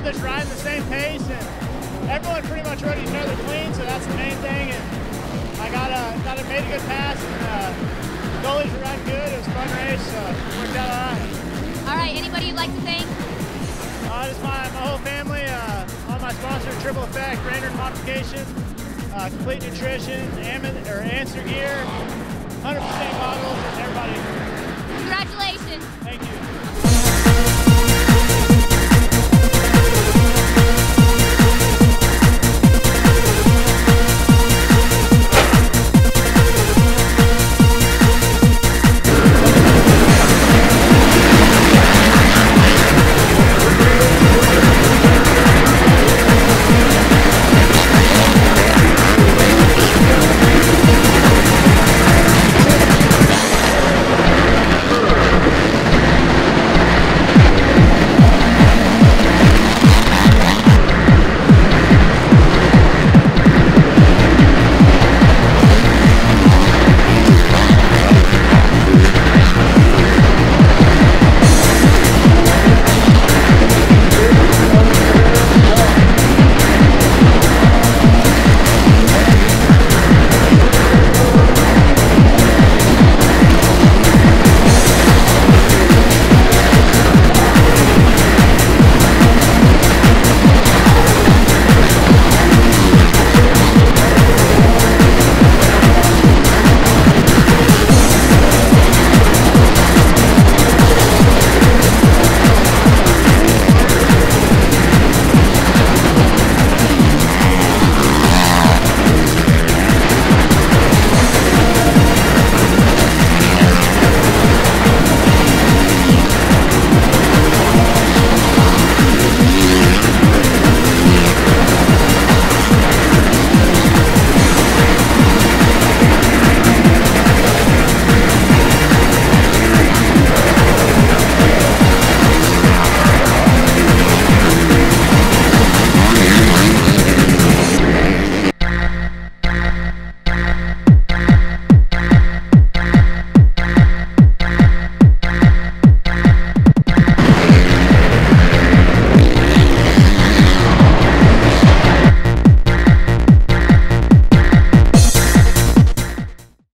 all just riding the same pace, and everyone pretty much rode each other clean, so that's the main thing. And I got a made a good pass, and goalies were riding good. It was a fun race, so it worked out all right. All right, anybody you'd like to thank? Just my whole family, all my sponsors, Triple Effect, Rainier Modification, Complete Nutrition, Answer Gear, 100% bottles, and everybody. Congratulations. Thank you.